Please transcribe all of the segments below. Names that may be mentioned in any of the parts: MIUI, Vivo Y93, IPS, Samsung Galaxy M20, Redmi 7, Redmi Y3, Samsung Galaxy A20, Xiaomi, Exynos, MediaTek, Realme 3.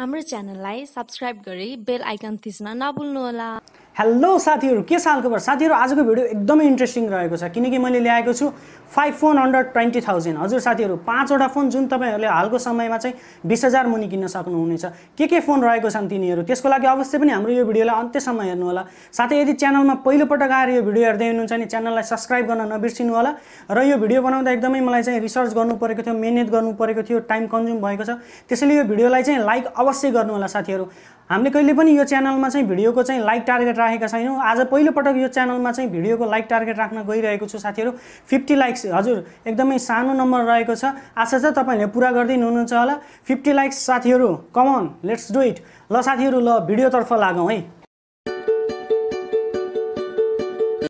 हाम्रो च्यानललाई सब्स्क्राइब गरी बेल आइकन थिच्न नभुल्नु होला। हेलो साथीहरु, के साल खबर साथीहरु। आजको भिडियो एकदमै इन्ट्रेस्टिङ रहेको छ किनकि मैले ल्याएको छु 5 फोन अन्डर 20000। हजुर साथीहरु, 5 वटा फोन जुन तपाईहरुले हालको समयमा चाहिँ 20000 मुनि किन्न सक्नुहुनेछ। के फोन रहेको छन् तिनीहरु, त्यसको लागि अवश्य पनि हाम्रो यो भिडियोलाई अन्त्यसम्म हेर्नु होला। साथै यदि च्यानलमा पहिलो पटक आएर यो भिडियो हेर्दै हुनुहुन्छ भने च्यानललाई सब्स्क्राइब गर्न नबिर्सिनु होला। र यो भिडियो बनाउँदा एकदमै मलाई चाहिँ रिसर्च गर्नुपरेको थियो, मेहनत गर्नुपरेको थियो, टाइम कन्ज्युम भएको छ, त्यसैले यो भिडियोलाई चाहिँ लाइक अवश्य गर्नु होला। साथीहरु, हामीले कहिले पनि यो च्यानलमा चाहिँ भिडियोको चाहिँ लाइक टार्गेट राखेका छैनौं। आज पहिलो पटक यो च्यानलमा चाहिँ भिडियोको लाइक टार्गेट राख्न गइरहेको छु साथीहरु, 50 लाइक्स। हजुर, एकदमै सानो नम्बर रहेको छ, आशा छ तपाईहरुले पूरा गर्दै हुनुहुन्छ होला। 50 लाइक्स साथीहरु, come on, let's do it. ल साथीहरु, ल भिडियोतर्फ लागौं है।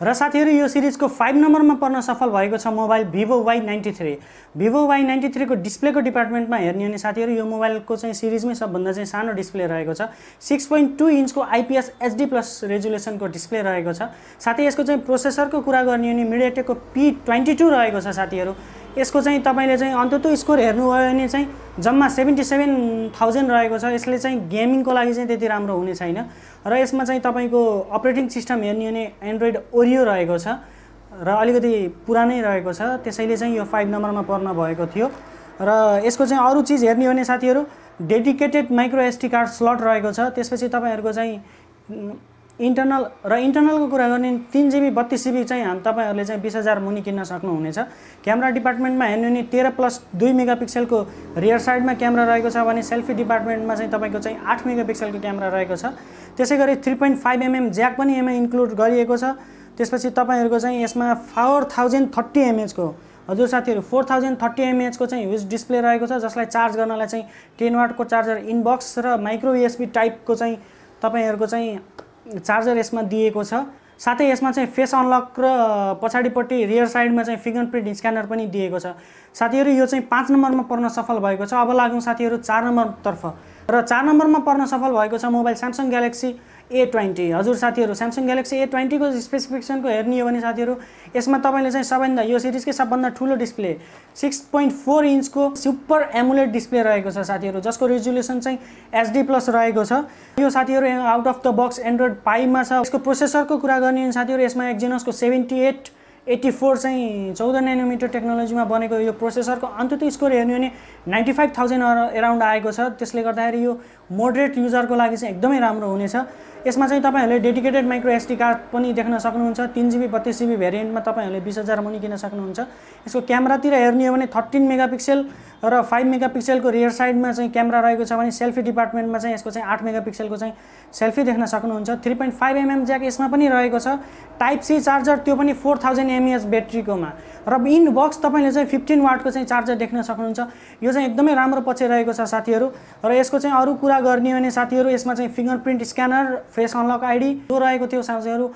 र साथीहरु, यो सिरिजको 5 नम्बरमा पर्न सफल भएको छ mobile Vivo Y93। Vivo Y93 को डिस्प्लेको डिपार्टमेन्टमा हेर्ने हो भने साथीहरु यो मोबाइलको चाहिँ सिरिजमै सबभन्दा चाहिँ सानो डिस्प्ले रहेको छ। 6.2 इन्चको IPS HD+ रेजुलेसनको डिस्प्ले रहेको छ। साथै यसको चाहिँ प्रोसेसरको कुरा गर्ने हो भने MediaTek को P22 रहेको छ साथीहरु। यसको चाहिँ तपाईले चाहिँ अन्ततः स्कोर हेर्नुभयो भने चाहिँ जम्मा 77000 रहेको छ। यसले चाहिँ गेमिङको लागि चाहिँ त्यति राम्रो हुने छैन र यसमा चाहिँ तपाईको अपरेटिङ सिस्टम हेर्ने भने एन्ड्रोइड ओरियो रहेको छ र अलिकति पुरानै रहेको छ, त्यसैले चाहिँ यो 5 नम्बरमा पर्न भएको थियो। र यसको चाहिँ अरु चीज हेर्ने हो भने साथीहरु dedicated micro SD card slot रहेको छ। त्यसपछि तपाईहरुको चाहिँ इन्टर्नल र इन्टर्नलको कुरा गर्ने 3GB 32GB चाहिँ तपाईहरुले चाहिँ 20000 मुनि किन्न सक्नुहुनेछ। क्यामेरा डिपार्टमेन्टमा हेर्नु भने 13+2 मेगापिक्सलको रियर साइडमा क्यामेरा रहेको छ भने सेल्फी डिपार्टमेन्टमा चाहिँ तपाईको चाहिँ 8 मेगापिक्सलको क्यामेरा रहेको छ। त्यसैगरी 3.5mm ज्याक पनि यसमा इन्क्लुड गरिएको छ। त्यसपछि तपाईहरुको चाहिँ यसमा 4030mAh को, हजुर साथीहरु 4030mAh को चाहिँ ह्युज डिस्प्ले रहेको छ, जसलाई चार्ज गर्नलाई चाहिँ 10W को चार्जर इनबक्स र माइक्रो USB टाइपको चाहिँ तपाईहरुको चाहिँ चार्जर यसमा दिएको छ। साथै यसमा चाहिँ फेस अनलक र पछाडीपट्टि रियर साइडमा चाहिँ फिंगरप्रिन्ट स्क्यानर पनि दिएको छ। साथीहरु, यो चाहिँ 5 नम्बरमा पर्न सफल भएको छ। अब लागौं साथीहरु 4 नम्बरतर्फ। र 4 नम्बरमा पर्न सफल भएको छ मोबाइल Samsung Galaxy A20। हजुर साथीहरु, Samsung Galaxy A20 को स्पेसिफिकेसन को हेर्ने हो भने साथीहरु यसमा तपाईले चाहिँ सबैभन्दा यो सिरिजकै सबभन्दा ठूलो डिस्प्ले 6.4 इन्चको सुपर एमुलेट डिस्प्ले रहेको छ साथीहरु, जसको रेजुलेसन चाहिँ HD+ रहेको छ। यो साथीहरु out of the box Android Pie मा छ। यसको प्रोसेसरको कुरा गर्ने हो भने साथीहरु यसमा Exynos को 7884 चाहिँ 14 नैनोमिटर टेक्नोलोजीमा बनेको यो प्रोसेसरको अन्ततः स्कोर हेर्नु हो भने 95000 अराउन्ड आएको छ। त्यसले गर्दाखेरि यो मोडरेट युजरको लागि चाहिँ एकदमै राम्रो हुनेछ। यसमा चाहिँ तपाईहरुले डेडिकेटेड माइक्रो एसडी कार्ड पनि देख्न सक्नुहुन्छ। 3GB 32GB भेरिएन्टमा तपाईहरुले 20000 मुनि किन्न सक्नुहुन्छ। यसको क्यामेरातिर हेर्ने हो भने 13 मेगापिक्सल र 5 मेगापिक्सलको रियर साइडमा चाहिँ क्यामेरा रहेको छ भने सेल्फी डिपार्टमेन्टमा चाहिँ यसको चाहिँ 8 मेगापिक्सलको चाहिँ सेल्फी देख्न सक्नुहुन्छ। 3.5mm ज्याक यसमा पनि रहेको छ। टाइप C चार्जर, त्यो पनि 4000mAh ब्याट्रीकोमा, र इन बक्स तपाईले चाहिँ 15W को चाहिँ चार्जर देख्न सक्नुहुन्छ। यो चाहिँ एकदमै राम्रो पक्ष रहेको छ साथीहरु। र यसको चाहिँ अरु कुरा गर्ने हो भने साथीहरु यसमा चाहिँ fingerprint scanner, face unlock ID जो रहेको थियो साथीहरु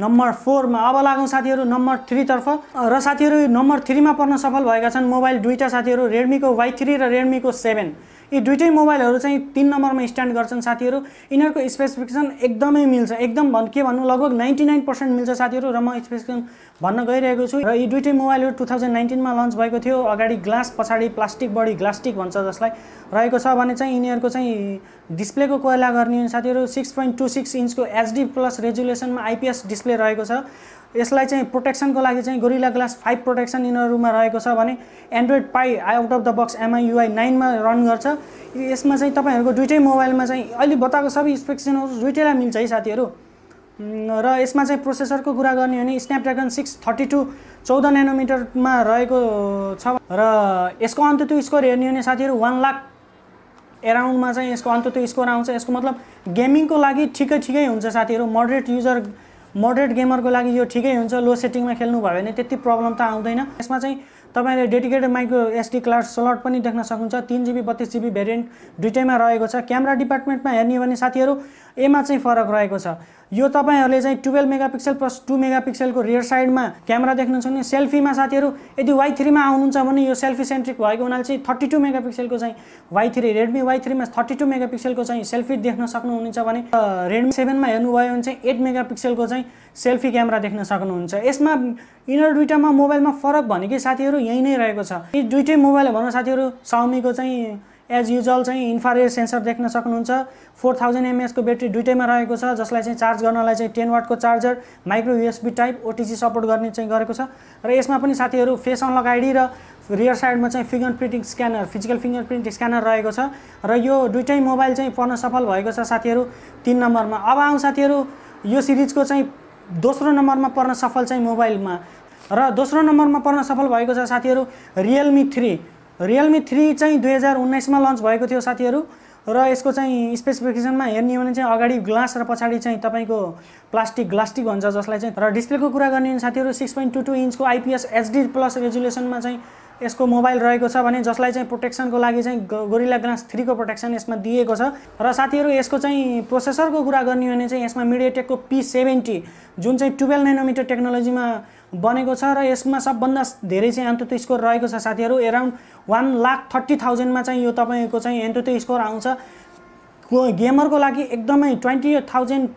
नम्बर 4 मा। अब लागौं साथीहरु नम्बर 3 तर्फ। र साथीहरु नम्बर 3 मा पर्न सफल भएका छन् मोबाइल दुईटा साथीहरु, Redmi को Y3 र Redmi को 7। यी दुईटै मोबाइलहरु चाहिँ 3 नम्बरमा स्ट्यान्ड गर्छन् साथीहरु। यिनीहरुको स्पेसिफिकेसन एकदमै मिल्छ, एकदम के भन्नु लगभग 99% मिल्छ साथीहरु। र म स्पेसिफिकेसन भन्न गइरहेको छु। र यी दुईटै मोबाइलहरु 2019 मा लन्च भएको थियो। अगाडि ग्लास, पछाडी प्लास्टिक, बडी ग्लास्टिक भन्छ जसलाई रहेको छ भने चाहिँ यिनीहरुको चाहिँ डिस्प्लेको कुरा गर्ने साथीहरु 6.26 इन्चको HD+ रेजुलेसनमा IPS डिस्प्ले रहेको छ। यसलाई चाहिँ प्रोटेक्सनको लागि चाहिँ गोरिल्ला ग्लास 5 प्रोटेक्सन यिनीहरुमा रहेको छ भने Android pie out of the box MIUI 9 मा रन गर्छ। यसमा चाहिँ तपाईहरुको दुईटै मोबाइलमा चाहिँ अहिले बताएको सबै स्पेसिफिकेसनहरु दुईटैलाई मिल्छ है साथीहरु। र यसमा चाहिँ प्रोसेसरको कुरा गर्ने हो भने स्न्यापड्र्यागन 632 14 नैनोमिटरमा रहेको छ। र यसको अन्ततः स्कोर हेर्ने हो भने साथीहरु 1 लाख अराउन्डमा चाहिँ यसको अन्ततः स्कोर आउँछ। यसको मतलब गेमिङको लागि ठिकै हुन्छ साथीहरु। मोडरेट युजर, मोडरेट गेमरको लागि यो ठिकै हुन्छ। लो सेटिङमा खेल्नु भयो भने त्यति प्रब्लम त आउँदैन। यसमा चाहिँ तपाईले dedicated micro SD card slot पनि देख्न सक्नुहुन्छ। 3GB 32GB भेरिएन्ट दुईटैमा रहेको छ। क्यामेरा डिपार्टमेन्टमा हेर्ने हो भने साथीहरु एमा चाहिँ फरक रहेको छ। यो तपाईहरुले चाहिँ 12 मेगापिक्सल प्लस 2 मेगापिक्सलको रियर साइडमा क्यामेरा देख्नुहुन्छ भने सेल्फीमा साथीहरु यदि Y3 मा आउनुहुन्छ भने यो सेल्फी सेन्ट्रिक भएको हुनाले चाहिँ 32 मेगापिक्सलको चाहिँ Y3 Redmi Y3 मा 32 मेगापिक्सलको चाहिँ सेल्फी देख्न सक्नुहुन्छ भने Redmi 7 मा हेर्नुभयो भने चाहिँ 8 मेगापिक्सलको चाहिँ सेल्फी क्यामेरा देख्न सक्नुहुन्छ। यसमा यिनीहरु दुईटामा मोबाइलमा फरक भनेकै साथीहरु यही नै रहेको छ। यी दुईटै मोबाइल भन्न साथीहरु Xiaomi को चाहिँ एज युजुअल चाहिँ इन्फ्रारेड सेन्सर देख्न सक्नुहुन्छ 4000 एमएएच को ब्याट्री दुईटैमा रहेको छ जसलाई चाहिँ चार्ज गर्नलाई चाहिँ 10 वाट को charger micro USB type OTG support गर्ने चाहिँ गरेको छ र यसमा पनि साथीहरु फेस अनलक आईडी र रियर साइडमा चाहिँ fingerprint scanner physical fingerprint scanner रहेको छ र यो दुईटै मोबाइल चाहिँ पर्न सफल भएको छ साथीहरु 3 नम्बरमा अब आउँ साथीहरु यो सिरिजको चाहिँ दोस्रो नम्बरमा पर्न सफल चाहिँ मोबाइलमा र दोस्रो नम्बरमा पर्न सफल भएको छ साथीहरु Realme 3 चाहिँ 2019 मा लन्च भएको थियो साथीहरु र यसको चाहिँ स्पेसिफिकेसनमा हेर्ने हो भने चाहिँ अगाडि ग्लास र पछाडी चाहिँ तपाईको ग्लास्टिक भन्छ जसलाई चाहिँ र डिस्प्लेको कुरा गर्ने हो भने साथीहरु 6.22 इन्चको आईपीएस एचडी प्लस रेजुलेसनमा चाहिँ यसको मोबाइल रहेको छ भने जसलाई चाहिँ प्रोटेक्सनको लागि चाहिँ गोरिल्ला ग्लास 3 को प्रोटेक्सन यसमा दिएको छ र साथीहरु यसको चाहिँ प्रोसेसरको कुरा गर्ने हो भने चाहिँ यसमा मिडियाटेकको P70 जुन चाहिँ 12 नैनोमिटर टेक्नोलोजीमा बनेको छ र यसमा सबभन्दा धेरै चाहिँ एन्टोटो स्कोर रहेको छ साथीहरु अराउन्ड 1,30,000 मा चाहिँ यो तपाईको चाहिँ एन्टोटो स्कोर आउँछ गेमरको लागि एकदमै 20,000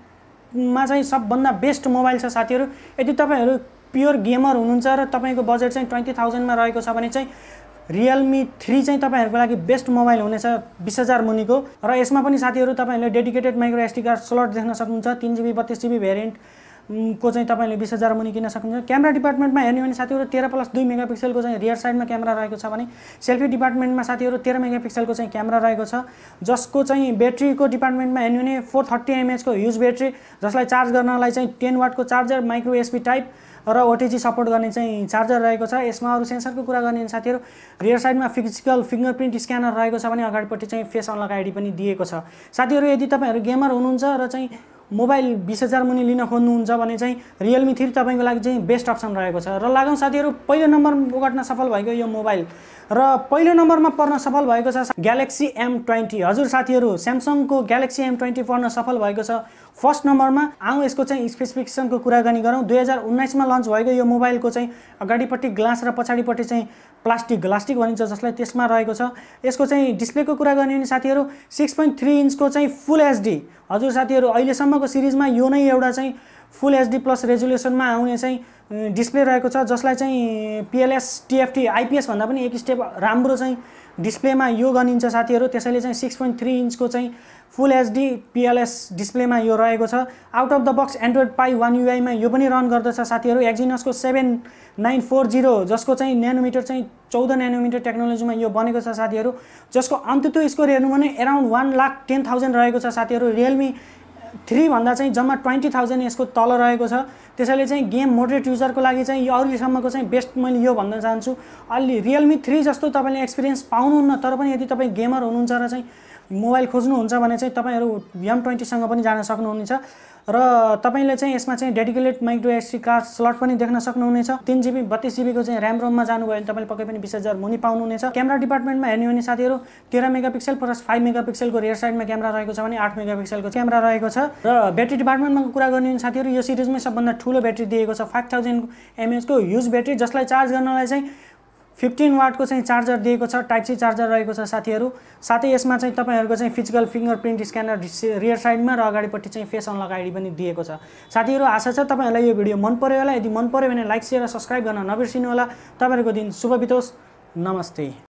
मा चाहिँ सबभन्दा बेस्ट मोबाइल छ साथीहरु यदि तपाईहरु प्योर गेमर हुनुहुन्छ र तपाईको बजेट चाहिँ 20,000 मा रहेको छ भने चाहिँ Realme 3 चाहिँ तपाईहरुको लागि बेस्ट मोबाइल हुनेछ 20,000 मुनिको र यसमा पनि साथीहरु तपाईहरुले dedicated micro SD card slot देख्न सक्नुहुन्छ 3GB 32GB भेरिएन्ट को चाहिँ तपाईले 20,000 मुनि किन्न सक्नुहुन्छ क्यामेरा डिपार्टमेन्टमा हेर्नु हो भने साथीहरु 13+2 मेगापिक्सेलको चाहिँ रियर साइडमा क्यामेरा रहेको छ भने सेल्फी डिपार्टमेन्टमा साथीहरु 13 मेगापिक्सेलको चाहिँ क्यामेरा रहेको छ जसको चाहिँ ब्याट्रीको डिपार्टमेन्टमा हेर्नु हो भने 430 एमएएच को ह्युज ब्याट्री जसलाई चार्ज गर्नलाई चाहिँ 10 वाट को चार्जर माइक्रो यूएसबी टाइप र ओटीजी सपोर्ट गर्ने चाहिँ चार्जर रहेको छ यसमा अरु सेन्सरको कुरा गर्ने साथीहरु रियर साइडमा फिजिकल फिंगरप्रिन्ट स्क्यानर रहेको छ भने अगाडिपट्टि चाहिँ फेस अनलक आईडी पनि दिएको छ साथीहरु यदि तपाईहरु गेमर हुनुहुन्छ र चाहिँ मोबाइल 20,000 मुनि लिन खोज्नुहुन्छ भने चाहिँ Realme 3 तपाईको लागि चाहिँ बेस्ट अप्सन रहेको छ र लागौं साथीहरु पहिलो नम्बर ओगट्न सफल भएको यो मोबाइल र पहिलो नम्बरमा पर्न सफल भएको छ Galaxy M20 हजुर साथीहरु Samsung को Galaxy M20 पर्न सफल भएको छ फर्स्ट नम्बरमा आउँ यसको चाहिँ स्पेसिफिकेसनको कुराकानी गरौँ 2019 मा लन्च भएको यो मोबाइलको चाहिँ अगाडिपट्टि ग्लास र पछाडीपट्टि चाहिँ प्लास्टिक भनिन्छ जसलाई त्यसमा रहेको छ यसको चाहिँ डिस्प्लेको कुरा गर्ने हो भने साथीहरु 6.3 इन्चको चाहिँ फुल एचडी हजुर साथीहरु अहिले सम्मको सिरिजमा यो नै एउटा चाहिँ फुल एचडी प्लस रेजुलेसनमा आउने चाहिँ डिस्प्ले रहेको छ जसलाई चाहिँ पीएलएस टीएफटी आईपीएस भन्दा पनि एक स्टेप राम्रो चाहिँ डिस्प्लेमा यो गनिन्छ साथीहरु त्यसैले चाहिँ 6.3 इन्चको चाहिँ फुल एचडी पीएलएस डिस्प्लेमा यो रहेको छ out of the box Android Pie 1 UI मा यो पनि रन गर्दछ साथीहरु Exynos को 7940 जसको चाहिँ नैनोमिटर चाहिँ 14 नैनोमिटर टेक्नोलोजीमा यो बनेको छ साथीहरु जसको अन्ततः स्कोर हेर्नु भने अराउन्ड 1,10,000 रहेको छ साथीहरु Realme 3 भन्दा चाहिँ जम्मा 20,000 यसको तल रहेको छ त्यसैले चाहिँ गेम मोडरेट युजर को लागि चाहिँ यो अहिलेसम्मको चाहिँ बेस्ट मैले यो भन्न चाहन्छु अलि Realme 3 जस्तो तपाईले एक्सपीरियन्स पाउनुहुन्न तर पनि यदि तपाई गेमर हुनुहुन्छ र चाहिँ मोबाइल खोज्नुहुन्छ भने चाहिँ तपाईहरु M20 सँग पनि जान सक्नुहुनेछ र तपाईले चाहिँ यसमा चाहिँ dedicated micro SD card slot पनि देख्न सक्नुहुनेछ 3GB 32GB को चाहिँ RAM ROM मा जानुभयो भने तपाईले पक्कै पनि 20,000 मुनि पाउनुहुनेछ क्यामेरा डिपार्टमेन्टमा हेर्नु हो भने साथीहरु 13 मेगापिक्सेल प्लस 5 मेगापिक्सेलको रियर साइडमा क्यामेरा रहेको छ भने 8 मेगापिक्सेलको क्यामेरा रहेको छ र ब्याट्री डिपार्टमेन्टमा कुरा गर्ने हो भने साथीहरु यो सिरिजमै सबभन्दा ठूलो ब्याट्री दिएको छ 5000 mAh को ह्युज ब्याट्री जसलाई चार्ज गर्नलाई चाहिँ 15 वाट को चाहिँ चार्जर दिएको छ टाइप सी चार्जर रहेको छ साथीहरु साथै यसमा चाहिँ तपाईहरुको चाहिँ फिजिकल फिंगरप्रिन्ट स्क्यानर रियर साइडमा र अगाडिपट्टि चाहिँ फेस अनलक आईडी पनि दिएको छ साथीहरु आशा छ तपाईहरुलाई यो भिडियो मन पर्यो होला यदि मन पर्यो भने लाइक शेयर र सब्स्क्राइब गर्न नबिर्सिनु होला तपाईहरुको दिन शुभ बितोस् नमस्ते